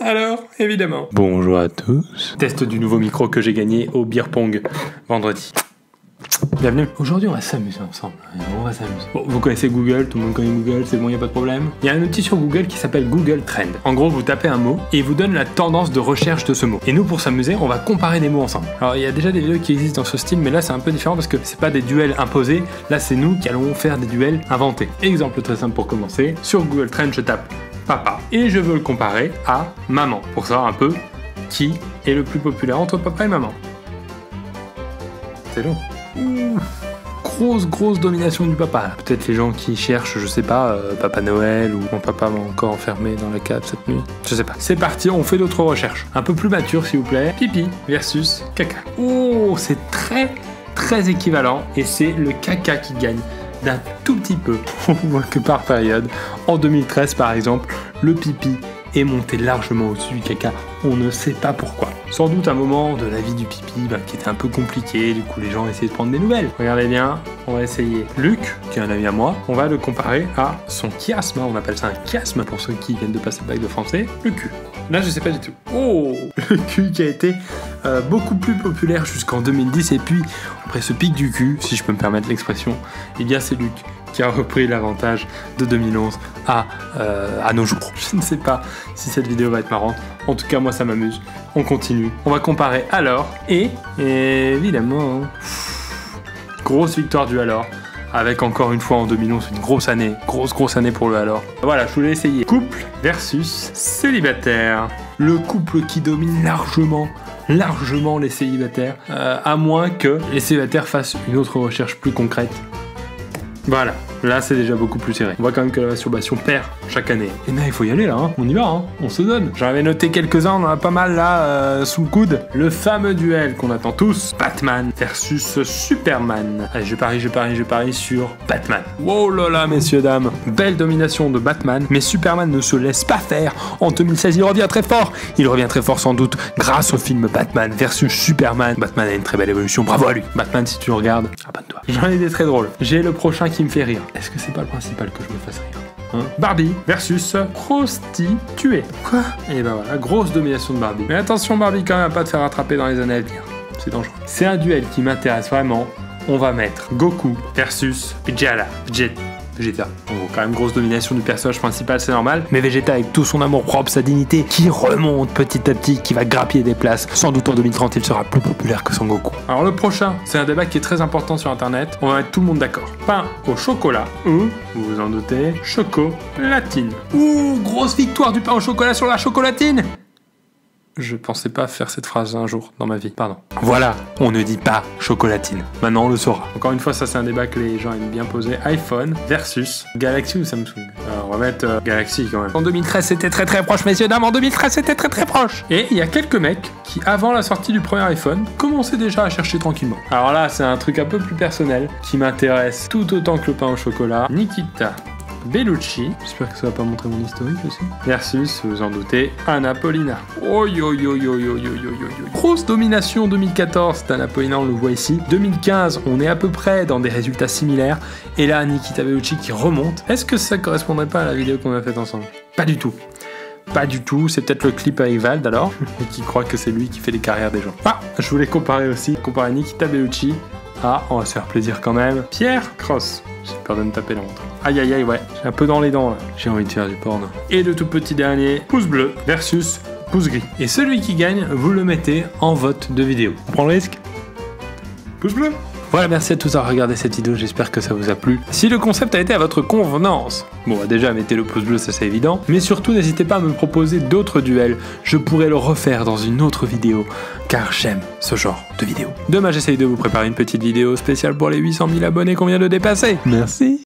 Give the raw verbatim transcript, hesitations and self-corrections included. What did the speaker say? Alors, évidemment. Bonjour à tous. Test du nouveau micro que j'ai gagné au Beer Pong vendredi. Bienvenue. Aujourd'hui, on va s'amuser ensemble. On va s'amuser. Bon, vous connaissez Google, tout le monde connaît Google, c'est bon, il n'y a pas de problème. Il y a un outil sur Google qui s'appelle Google Trend. En gros, vous tapez un mot et il vous donne la tendance de recherche de ce mot. Et nous, pour s'amuser, on va comparer des mots ensemble. Alors, il y a déjà des vidéos qui existent dans ce style, mais là, c'est un peu différent parce que c'est pas des duels imposés. Là, c'est nous qui allons faire des duels inventés. Exemple très simple pour commencer. Sur Google Trend, je tape papa et je veux le comparer à maman pour savoir un peu qui est le plus populaire entre papa et maman. C'est long. Ouh, grosse grosse domination du papa. Peut-être les gens qui cherchent, je sais pas, euh, Papa Noël ou mon papa m'a encore enfermé dans la cave cette nuit. Je sais pas. C'est parti, on fait d'autres recherches. Un peu plus mature s'il vous plaît. Pipi versus caca. Oh, c'est très très équivalent et c'est le caca qui gagne d'un tout petit peu. On voit que par période, en deux mille treize par exemple, le pipi est monté largement au-dessus du caca, on ne sait pas pourquoi. Sans doute un moment de la vie du pipi bah, qui était un peu compliqué, du coup les gens essayaient de prendre des nouvelles. Regardez bien, on va essayer Luc, qui est un ami à moi, on va le comparer à son chiasme, on appelle ça un chiasme pour ceux qui viennent de passer le bac de français, le cul. Là je sais pas du tout. Oh, le cul qui a été euh, beaucoup plus populaire jusqu'en deux mille dix et puis après ce pic du cul, si je peux me permettre l'expression, eh bien c'est Luc qui a repris l'avantage de deux mille onze à, euh, à nos jours. Je ne sais pas si cette vidéo va être marrante. En tout cas, moi, ça m'amuse. On continue. On va comparer alors et, évidemment, pff, grosse victoire du alors. Avec encore une fois en deux mille onze, une grosse année. Grosse, grosse année pour le alors. Voilà, je voulais essayer. Couple versus célibataire. Le couple qui domine largement. Largement les célibataires. Euh, à moins que les célibataires fassent une autre recherche plus concrète. Voilà, là c'est déjà beaucoup plus serré. On voit quand même que la masturbation perd chaque année. Et ben il faut y aller là, hein. On y va, hein. On se donne. J'en avais noté quelques-uns, on en a pas mal là, euh, sous le coude. Le fameux duel qu'on attend tous, Batman versus Superman. Allez, je parie, je parie, je parie sur Batman. Wow là là, messieurs, dames. Belle domination de Batman, mais Superman ne se laisse pas faire. En deux mille seize, il revient très fort. Il revient très fort sans doute grâce au film Batman versus Superman. Batman a une très belle évolution, bravo à lui. Batman, si tu regardes, abonne-toi. J'en ai des très drôles. J'ai le prochain qui me fait rire. Est-ce que c'est pas le principal que je me fasse rire, hein? Barbie versus prostituée. Quoi? Et ben voilà, grosse domination de Barbie. Mais attention Barbie quand même à pas te faire attraper dans les années à venir. C'est dangereux. C'est un duel qui m'intéresse vraiment. On va mettre Goku versus Vegeta. Vegeta. Donc, quand même grosse domination du personnage principal, c'est normal. Mais Vegeta avec tout son amour propre, sa dignité, qui remonte petit à petit, qui va grappiller des places. Sans doute en deux mille trente, il sera plus populaire que Son Goku. Alors le prochain, c'est un débat qui est très important sur Internet. On va mettre tout le monde d'accord. Pain au chocolat ou, vous vous en doutez, chocolatine. Ouh, grosse victoire du pain au chocolat sur la chocolatine. Je pensais pas faire cette phrase un jour dans ma vie, pardon. Voilà, on ne dit pas chocolatine. Maintenant, on le saura. Encore une fois, ça c'est un débat que les gens aiment bien poser. iPhone versus Galaxy ou Samsung. Alors, on va mettre euh, Galaxy quand même. En deux mille treize, c'était très très proche, messieurs, dames. En deux mille treize, c'était très très proche. Et il y a quelques mecs qui, avant la sortie du premier iPhone, commençaient déjà à chercher tranquillement. Alors là, c'est un truc un peu plus personnel qui m'intéresse tout autant que le pain au chocolat. Nikita Bellucci, j'espère que ça va pas montrer mon historique aussi, versus, vous en doutez, Anna Polina. Oh yo yo yo yo yo yo yo. Grosse domination deux mille quatorze d'Anna Polina, on le voit ici. deux mille quinze, on est à peu près dans des résultats similaires. Et là, Nikita Bellucci qui remonte. Est-ce que ça correspondrait pas à la vidéo qu'on a faite ensemble? Pas du tout. Pas du tout, c'est peut-être le clip avec Val alors, qui croit que c'est lui qui fait les carrières des gens. Ah, je voulais comparer aussi, comparer Nikita Bellucci à, on va se faire plaisir quand même, Pierre Croce. J'ai peur de me taper la montre. Aïe aïe aïe, ouais, j'ai un peu dans les dents là. J'ai envie de faire du porno. Et le tout petit dernier, pouce bleu versus pouce gris. Et celui qui gagne, vous le mettez en vote de vidéo. On prend le risque? Pouce bleu. Voilà, merci à tous d'avoir regardé cette vidéo, j'espère que ça vous a plu. Si le concept a été à votre convenance, bon bah déjà mettez le pouce bleu, ça c'est évident, mais surtout n'hésitez pas à me proposer d'autres duels, je pourrais le refaire dans une autre vidéo, car j'aime ce genre de vidéo. Demain j'essaye de vous préparer une petite vidéo spéciale pour les huit cent mille abonnés qu'on vient de dépasser. Merci.